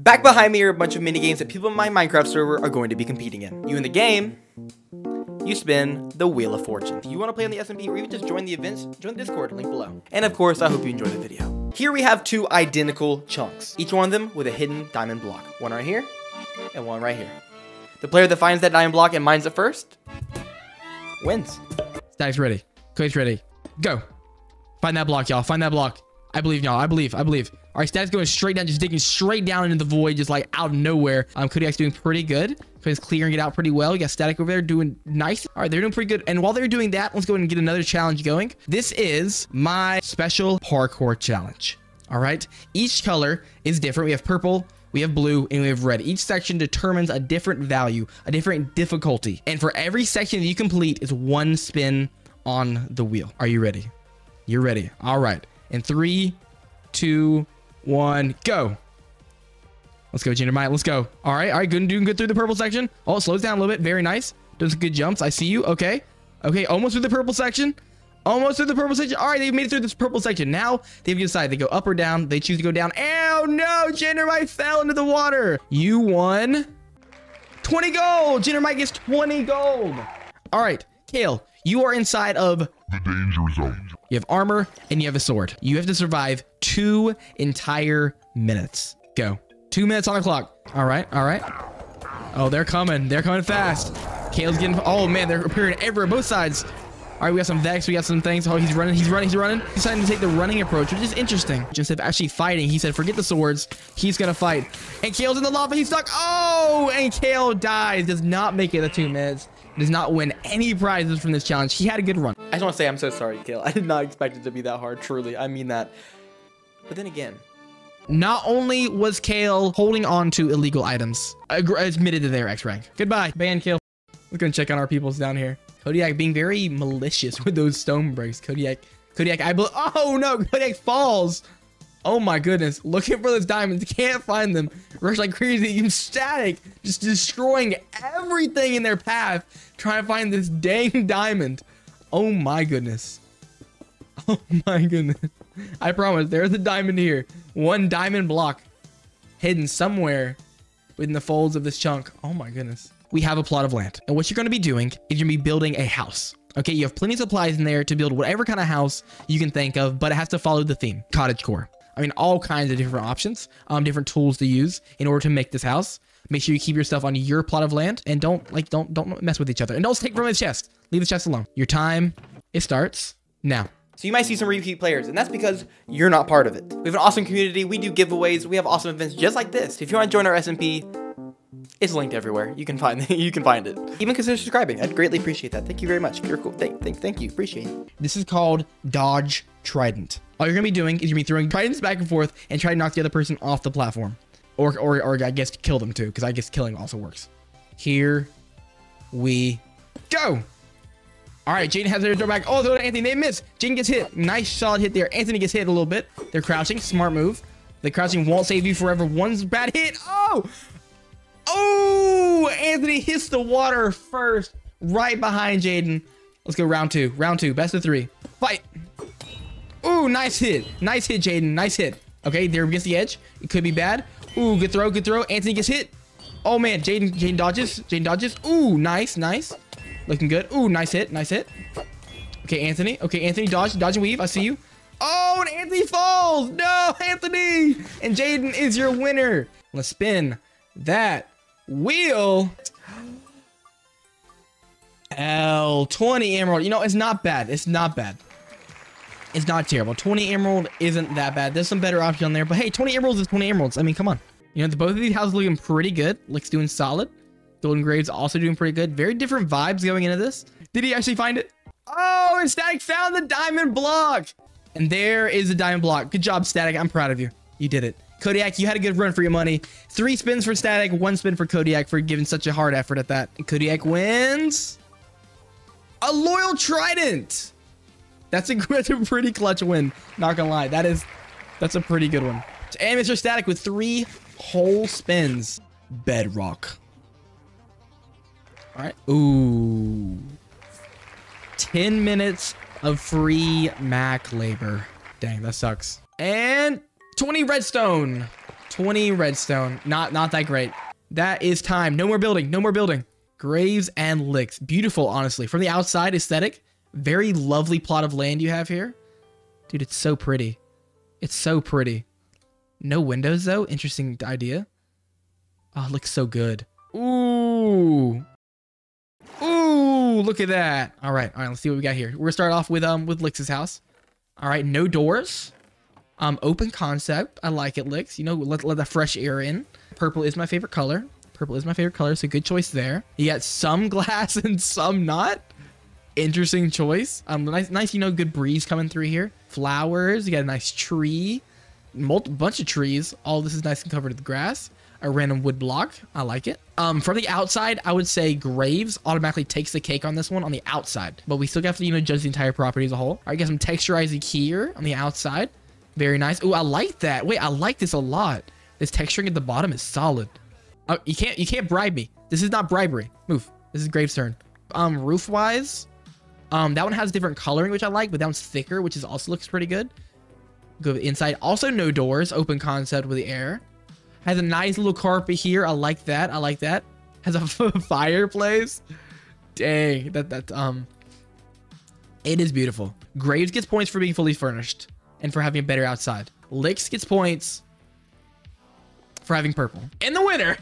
Back behind me are a bunch of mini games that people in my Minecraft server are going to be competing in. You in the game, you spin the Wheel of Fortune. If you want to play on the SMP or even just join the events, join the Discord, link below. And of course, I hope you enjoyed the video. Here we have two identical chunks, each one of them with a hidden diamond block. One right here and one right here. The player that finds that diamond block and mines it first wins. Stacks ready. Clicks ready. Go. Find that block, y'all. Find that block. I believe, y'all. I believe. All right, Stacks going straight down, just digging straight down into the void, just like out of nowhere. Kodiak's doing pretty good. He's clearing it out pretty well. You got Static over there doing nice. All right, they're doing pretty good. And while they're doing that, let's go ahead and get another challenge going. This is my special parkour challenge. All right, each color is different. We have purple, we have blue, and we have red. Each section determines a different value, a different difficulty. And for every section that you complete, it's one spin on the wheel. Are you ready? You're ready. All right. In 3, 2, 1, go. Let's go, Gendermite. Let's go. All right. All right. Good. Doing good through the purple section. Oh, it slows down a little bit. Very nice. Doing some good jumps. I see you. Okay. Okay. Almost through the purple section. Almost through the purple section. All right. They've made it through this purple section. Now they have to decide. They go up or down. They choose to go down. Oh, no. Gendermite fell into the water. You won 20 gold. Gendermite gets 20 gold. All right. Kale, you are inside of the danger zone. You have armor and you have a sword. You have to survive 2 entire minutes. Go. 2 minutes on the clock. All right. All right. Oh, they're coming. They're coming fast. Kale's getting, oh man, they're appearing everywhere, both sides. All right. We got some Vex. We got some things. Oh, he's running. He's running. He's running. He's deciding to take the running approach, which is interesting. Instead of actually fighting, he said, forget the swords. He's going to fight. And Kale's in the lava. He's stuck. Oh, and Kale dies. Does not make it the 2 minutes. Does not win any prizes from this challenge. He had a good run. I just want to say I'm so sorry, Kale. I did not expect it to be that hard, truly. I mean that. But then again, not only was Kale holding on to illegal items, admitted to their X rank. Goodbye, ban Kale. We're going to check on our peoples down here. Kodiak being very malicious with those stone breaks. Kodiak, I believe. Oh no, Kodiak falls. Oh my goodness. Looking for those diamonds. Can't find them. Rush like crazy. Even Static just destroying everything in their path. Trying to find this dang diamond. Oh my goodness. Oh my goodness. I promise. There's a diamond here. One diamond block hidden somewhere within the folds of this chunk. Oh my goodness. We have a plot of land. And what you're going to be doing is you're going to be building a house. Okay, you have plenty of supplies in there to build whatever kind of house you can think of, but it has to follow the theme. Cottagecore. I mean, all kinds of different options, different tools to use in order to make this house. Make sure you keep your stuff on your plot of land and don't mess with each other. And don't take from the chest. Leave the chest alone. Your time, it starts now. So you might see some repeat players, and that's because you're not part of it. We have an awesome community. We do giveaways. We have awesome events just like this. If you want to join our SMP, it's linked everywhere. You can find it. Even consider subscribing. I'd greatly appreciate that. Thank you very much. You're cool. Thank you. Appreciate it. This is called Dodge Trident. All you're going to be doing is you're going to be throwing tridents back and forth and try to knock the other person off the platform. Or I guess kill them too, because I guess killing also works. Here we go. All right, Jaden has their throw back. Oh, throw to Anthony. They miss. Jaden gets hit. Nice solid hit there. Anthony gets hit a little bit. They're crouching. Smart move. The crouching won't save you forever. One's bad hit. Oh! Oh, Anthony hits the water first, right behind Jaden. Let's go round two, best of three, fight. Ooh, nice hit, Jaden, nice hit. Okay, there against the edge, it could be bad. Ooh, good throw, Anthony gets hit. Oh man, Jaden dodges. Ooh, nice, looking good. Ooh, nice hit. Okay, Anthony, dodge and weave, I see you. Oh, and Anthony falls, no, Anthony! And Jaden is your winner. Let's spin that wheel. L20 emerald. You know, it's not bad. It's not terrible. 20 emerald isn't that bad. There's some better option on there, but hey, 20 emeralds is 20 emeralds. I mean, come on. You know, both of these houses looking pretty good. Lick's doing solid. Golden Graves also doing pretty good. Very different vibes going into this. Did he actually find it? Oh, and Static found the diamond block. And there is the diamond block. Good job, Static. I'm proud of you. You did it. Kodiak, you had a good run for your money. 3 spins for Static, 1 spin for Kodiak for giving such a hard effort at that. And Kodiak wins a loyal trident. That's a pretty clutch win. Not gonna lie, that's a pretty good one. And Mr. Static with 3 whole spins. Bedrock. All right. Ooh. 10 minutes of free Mac labor. Dang, that sucks. And 20 redstone. 20 redstone. Not that great. That is time. No more building. No more building. Graves and Licks. Beautiful, honestly. From the outside, aesthetic. Very lovely plot of land you have here. Dude, it's so pretty. It's so pretty. No windows, though. Interesting idea. Oh, it looks so good. Ooh. Ooh, look at that. All right, let's see what we got here. We're gonna start off with Lix's house. All right, no doors. Open concept. I like it, Lix. You know, let the fresh air in. Purple is my favorite color. Purple is my favorite color, so good choice there. You got some glass and some not. Interesting choice. Nice, you know, good breeze coming through here. Flowers. You got a nice tree. Bunch of trees. All this is nice and covered with grass. A random wood block. I like it. From the outside, I would say Graves automatically takes the cake on this one on the outside. But we still have to, you know, judge the entire property as a whole. All right, get some texturizing here on the outside. Very nice. Ooh, I like that. Wait, I like this a lot. This texturing at the bottom is solid. You can't bribe me. This is not bribery. Move. This is Graves' turn. Roof-wise, that one has different coloring, which I like, but that one's thicker, which is also looks pretty good. Go inside. Also, no doors. Open concept with the air. Has a nice little carpet here. I like that. I like that. Has a fireplace. Dang, it is beautiful. Graves gets points for being fully furnished and for having a better outside. Licks gets points for having purple. And the winner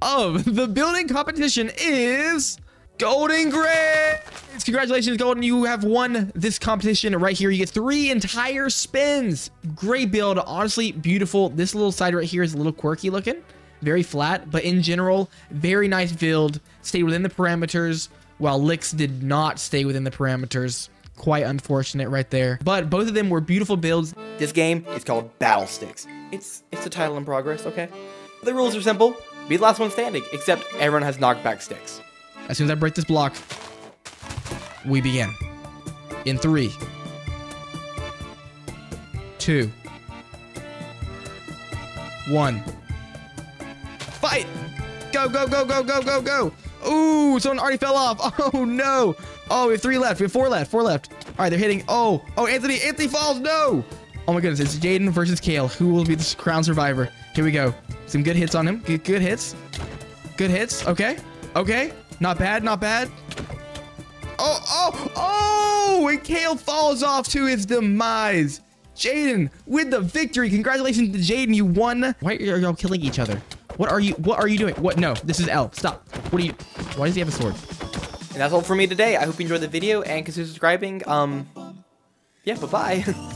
of the building competition is Golden Graves. Congratulations, Golden. You have won this competition right here. You get 3 entire spins. Great build. Honestly, beautiful. This little side right here is a little quirky looking. Very flat, but in general, very nice build. Stayed within the parameters, while Lix did not stay within the parameters. Quite unfortunate right there. But both of them were beautiful builds. This game is called Battle Sticks. It's a title in progress, okay? The rules are simple. Be the last one standing, except everyone has knockback sticks. As soon as I break this block, we begin. In 3, 2, 1. Fight! Go, go, go, go, go, go, go! Ooh, someone already fell off. Oh, no. Oh, we have 3 left. We have 4 left. 4 left. All right, they're hitting. Oh, oh, Anthony. Anthony falls. No. Oh, my goodness. It's Jaden versus Kale. Who will be the crown survivor? Here we go. Some good hits on him. Good hits. Good hits. Okay. Okay. Not bad, not bad. Oh, oh, oh! And Kale falls off to his demise. Jaden with the victory. Congratulations to Jaden. You won. Why are y'all killing each other? What are you doing? What? No, this is L. Stop. Why does he have a sword? And that's all for me today. I hope you enjoyed the video and consider subscribing. Yeah, bye-bye.